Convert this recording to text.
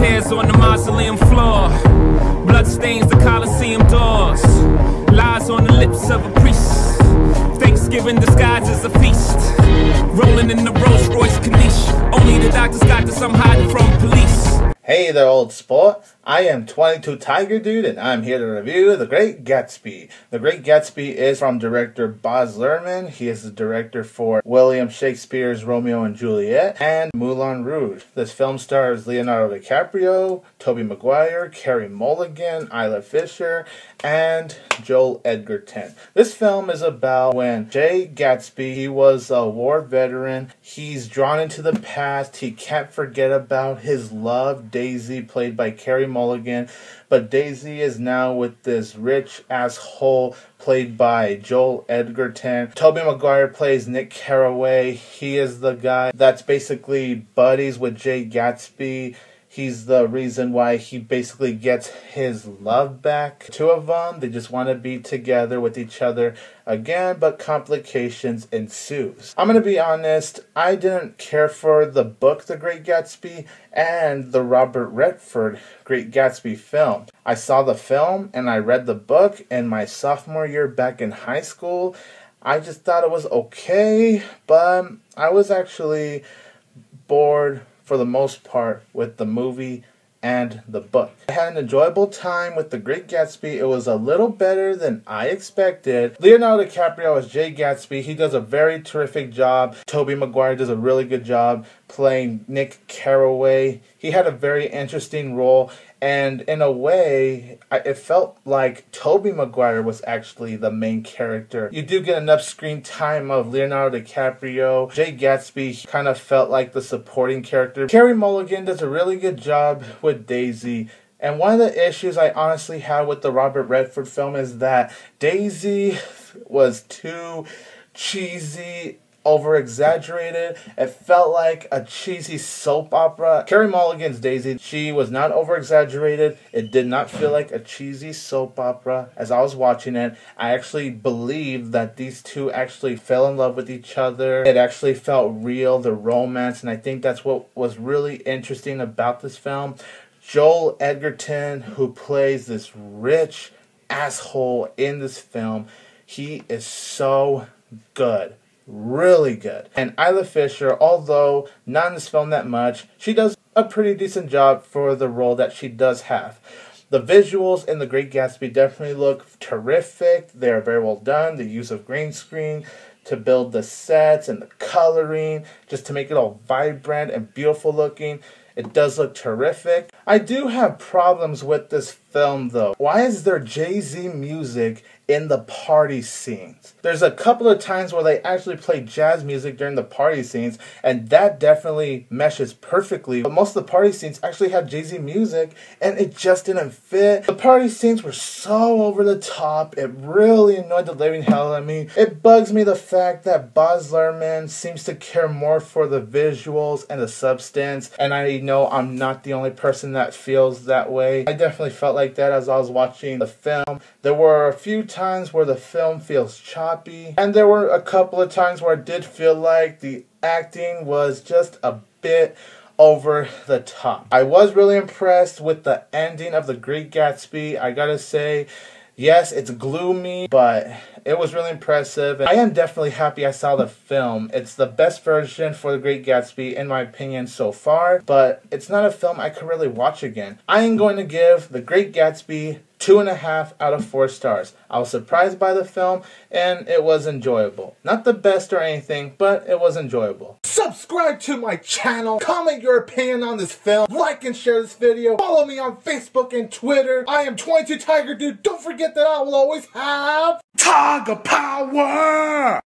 tears on the mausoleum floor, blood stains the Colosseum doors, lies on the lips of a priest, Thanksgiving disguised as a feast, rolling in the Rolls Royce Caniche, only the doctors got this, I'm hiding from police. Hey there, old sport. I am 22TigerDude, and I'm here to review The Great Gatsby. The Great Gatsby is from director Baz Luhrmann. He is the director for William Shakespeare's Romeo and Juliet and Moulin Rouge. This film stars Leonardo DiCaprio, Tobey Maguire, Carey Mulligan, Isla Fisher, and Joel Edgerton. This film is about when Jay Gatsby, he was a war veteran. He's drawn into the past. He can't forget about his love, Daisy, played by Carey Mulligan, but Daisy is now with this rich asshole played by Joel Edgerton. Tobey Maguire plays Nick Carraway. He is the guy that's basically buddies with Jay Gatsby. He's the reason why he basically gets his love back. Two of them, they just want to be together with each other again, but complications ensues. I'm going to be honest, I didn't care for the book The Great Gatsby and the Robert Redford Great Gatsby film. I saw the film and I read the book in my sophomore year back in high school. I just thought it was okay, but I was actually bored for the most part with the movie and the book. I had an enjoyable time with The Great Gatsby. It was a little better than I expected. Leonardo DiCaprio as Jay Gatsby. He does a very terrific job. Tobey Maguire does a really good job playing Nick Carraway. He had a very interesting role, and in a way, it felt like Tobey Maguire was actually the main character. You do get enough screen time of Leonardo DiCaprio. Jay Gatsby kind of felt like the supporting character. Carey Mulligan does a really good job with Daisy. And one of the issues I honestly had with the Robert Redford film is that Daisy was too cheesy, over-exaggerated. It felt like a cheesy soap opera. Carey Mulligan's Daisy, she was not over-exaggerated. It did not feel like a cheesy soap opera. As I was watching it, I actually believed that these two actually fell in love with each other. It actually felt real, the romance, and I think that's what was really interesting about this film. Joel Edgerton, who plays this rich asshole in this film, he is so good. Really good. And Isla Fisher, although not in this film that much, she does a pretty decent job for the role that she does have. The visuals in The Great Gatsby definitely look terrific. They are very well done. The use of green screen to build the sets and the coloring, just to make it all vibrant and beautiful looking. It does look terrific. I do have problems with this film though. Why is there Jay-Z music in the party scenes? There's a couple of times where they actually play jazz music during the party scenes, and that definitely meshes perfectly. But most of the party scenes actually have Jay-Z music, and it just didn't fit. The party scenes were so over the top. It really annoyed the living hell out of me. It bugs me the fact that Baz Luhrmann seems to care more for the visuals and the substance, and I know I'm not the only person that feels that way. I definitely felt like that as I was watching the film. There were a few times where the film feels choppy, and there were a couple of times where I did feel like the acting was just a bit over the top. I was really impressed with the ending of The Great Gatsby. I gotta say, yes, it's gloomy, but it was really impressive. And I am definitely happy I saw the film. It's the best version for The Great Gatsby, in my opinion, so far. But it's not a film I could really watch again. I am going to give The Great Gatsby 2.5 out of 4 stars. I was surprised by the film, and it was enjoyable. Not the best or anything, but it was enjoyable. Subscribe to my channel, comment your opinion on this film, like and share this video, follow me on Facebook and Twitter. I am 22TigerDude. Don't forget that I will always have Tiger Power!